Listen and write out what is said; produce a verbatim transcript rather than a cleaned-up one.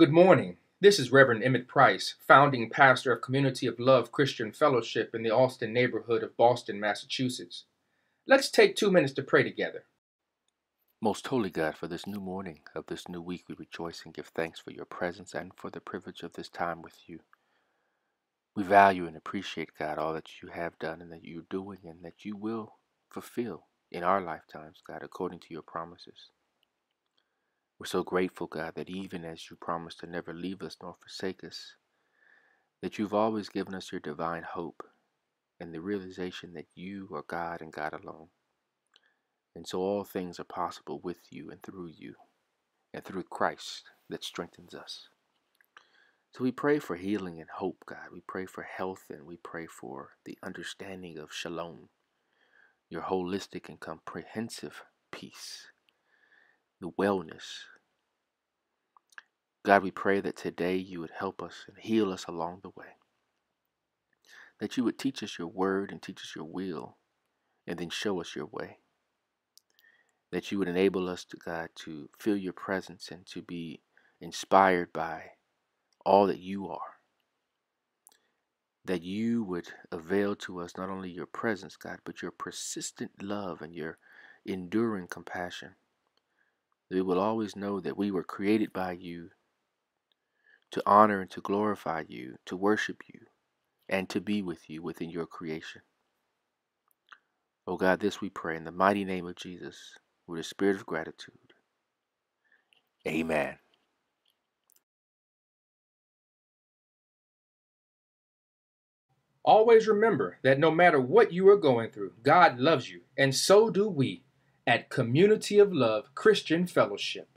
Good morning. This is Reverend Emmett Price, founding pastor of Community of Love Christian Fellowship in the Allston neighborhood of Boston, Massachusetts. Let's take two minutes to pray together. Most holy God, for this new morning of this new week, we rejoice and give thanks for your presence and for the privilege of this time with you. We value and appreciate, God, all that you have done and that you're doing and that you will fulfill in our lifetimes, God, according to your promises. We're so grateful, God, that even as you promised to never leave us nor forsake us, that you've always given us your divine hope and the realization that you are God and God alone. And so all things are possible with you and through you and through Christ that strengthens us. So we pray for healing and hope, God. We pray for health and we pray for the understanding of Shalom, your holistic and comprehensive peace, the wellness. God, we pray that today you would help us and heal us along the way, that you would teach us your word and teach us your will and then show us your way, that you would enable us, to, God, to feel your presence and to be inspired by all that you are, that you would avail to us not only your presence, God, but your persistent love and your enduring compassion. We will always know that we were created by you to honor and to glorify you, to worship you, and to be with you within your creation. Oh God, this we pray in the mighty name of Jesus, with a spirit of gratitude. Amen. Always remember that no matter what you are going through, God loves you, and so do we. At Community of Love Christian Fellowship.